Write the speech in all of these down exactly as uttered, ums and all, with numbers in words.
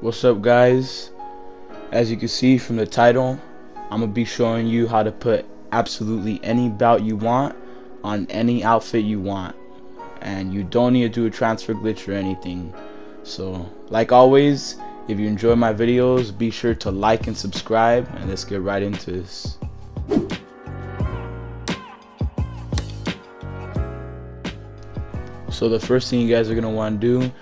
What's up, guys? As you can see from the title, I'm gonna be showing you how to put absolutely any belt you want on any outfit you want, and you don't need to do a transfer glitch or anything. So like always, if you enjoy my videos, be sure to like and subscribe, and let's get right into this. So the first thing you guys are gonna want to do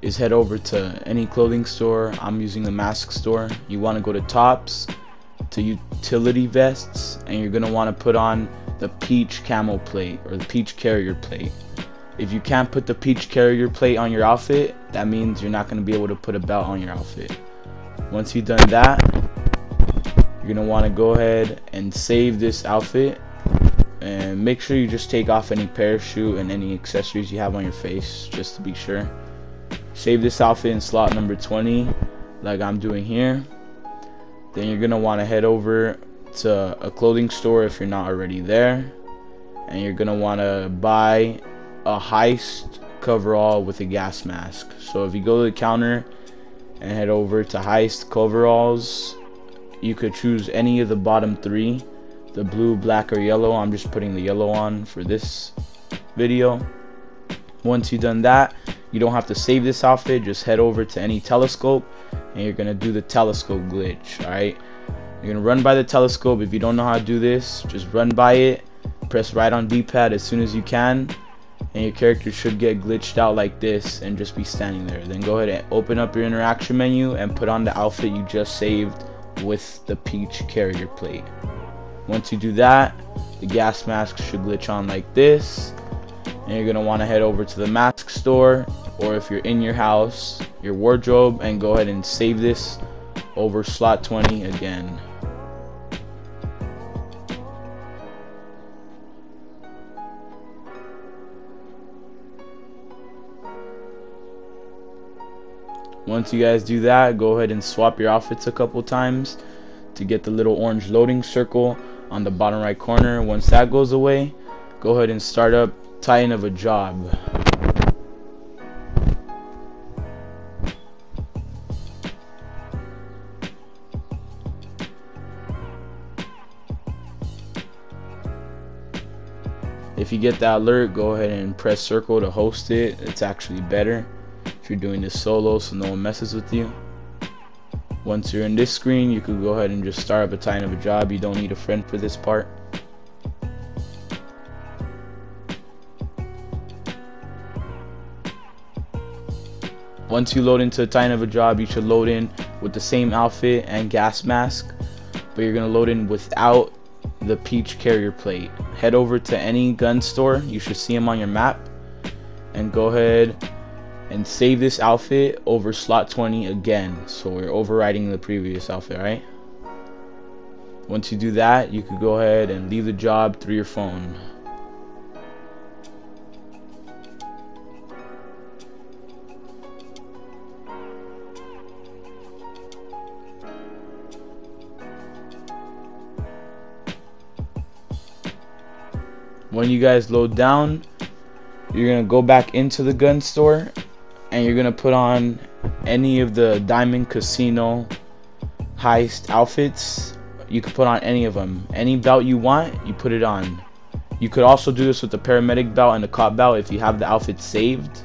is head over to any clothing store. I'm using the mask store. You want to go to tops, to utility vests, and you're gonna want to put on the peach camo plate or the peach carrier plate. If you can't put the peach carrier plate on your outfit, that means you're not gonna be able to put a belt on your outfit. Once you've done that, you're gonna want to go ahead and save this outfit, and make sure you just take off any parachute and any accessories you have on your face, just to be sure. Save this outfit in slot number twenty, like I'm doing here. Then you're gonna want to head over to a clothing store if you're not already there, and you're gonna want to buy a heist coverall with a gas mask. So if you go to the counter and head over to heist coveralls, you could choose any of the bottom three, the blue, black, or yellow. I'm just putting the yellow on for this video. Once you've done that, you don't have to save this outfit. Just head over to any telescope, and you're gonna do the telescope glitch. All right, you're gonna run by the telescope. If you don't know how to do this, just run by it, press right on D-pad as soon as you can, and your character should get glitched out like this and just be standing there. Then go ahead and open up your interaction menu and put on the outfit you just saved with the peach carrier plate. Once you do that, the gas mask should glitch on like this, and you're gonna want to head over to the mask store, or if you're in your house, your wardrobe, and go ahead and save this over slot twenty again. Once you guys do that, go ahead and swap your outfits a couple times to get the little orange loading circle on the bottom right corner. Once that goes away, go ahead and start up Titan of a Job. If you get that alert, go ahead and press circle to host it. It's actually better if you're doing this solo, so no one messes with you. Once you're in this screen, you could go ahead and just start up a Titan of a Job. You don't need a friend for this part. Once you load into a Titan of a Job, you should load in with the same outfit and gas mask, but you're gonna load in without the peach carrier plate. Head over to any gun store, you should see them on your map, and go ahead and save this outfit over slot twenty again. So we're overriding the previous outfit, right? Once you do that, you could go ahead and leave the job through your phone. When you guys load down, you're gonna go back into the gun store, and you're gonna put on any of the Diamond Casino heist outfits. You can put on any of them. Any belt you want, you put it on. You could also do this with the paramedic belt and the cop belt if you have the outfit saved,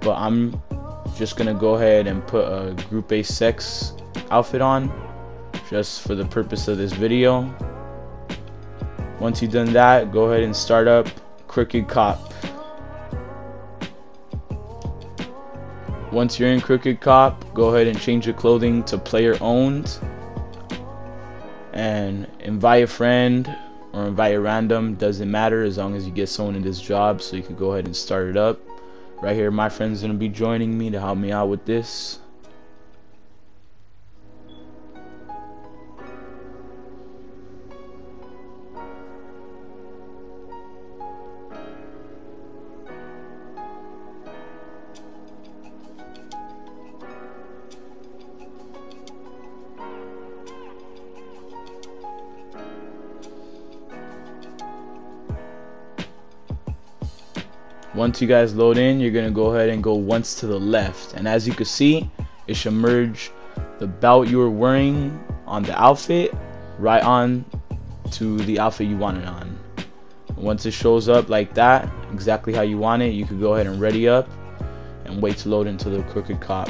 but I'm just gonna go ahead and put a Group A sex outfit on just for the purpose of this video. Once you've done that, go ahead and start up Crooked Cop. Once you're in Crooked Cop, go ahead and change your clothing to player owned, and invite a friend or invite a random, doesn't matter, as long as you get someone in this job. So you can go ahead and start it up. Right here, my friend's gonna be joining me to help me out with this. Once you guys load in, you're gonna go ahead and go once to the left, and as you can see, it should merge the belt you were wearing on the outfit right on to the outfit you want it on. Once it shows up like that, exactly how you want it, you could go ahead and ready up and wait to load into the Crooked Cop.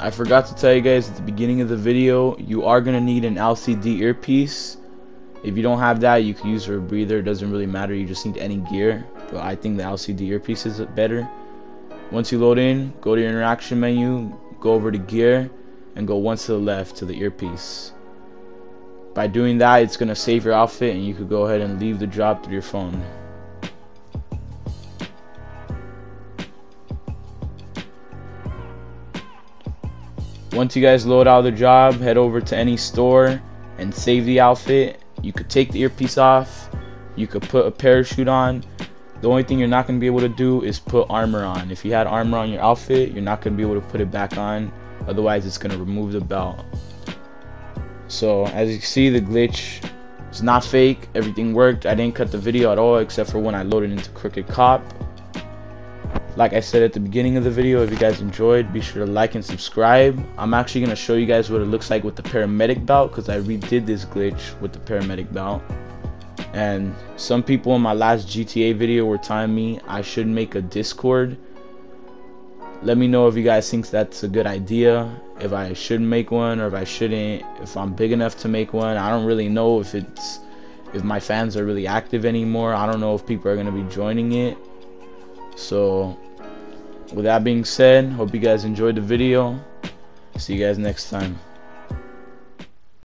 I forgot to tell you guys at the beginning of the video, you are going to need an L C D earpiece. If you don't have that, you can use a breather, it doesn't really matter, you just need any gear, but I think the L C D earpiece is better. Once you load in, go to your interaction menu, go over to gear, and go once to the left to the earpiece. By doing that, it's going to save your outfit and you could go ahead and leave the job through your phone. Once you guys load out of the job, head over to any store and save the outfit. You could take the earpiece off, you could put a parachute on. The only thing you're not going to be able to do is put armor on. If you had armor on your outfit, you're not going to be able to put it back on, otherwise it's going to remove the belt. So as you see, the glitch is not fake, everything worked. I didn't cut the video at all except for when I loaded into Crooked Cop. Like I said at the beginning of the video, if you guys enjoyed, be sure to like and subscribe. I'm actually going to show you guys what it looks like with the paramedic belt, because I redid this glitch with the paramedic belt. And some people in my last G T A video were telling me I should make a Discord. Let me know if you guys think that's a good idea, if I should make one or if I shouldn't, if I'm big enough to make one. I don't really know if it's if my fans are really active anymore. I don't know if people are going to be joining it. So with that being said, hope you guys enjoyed the video. See you guys next time.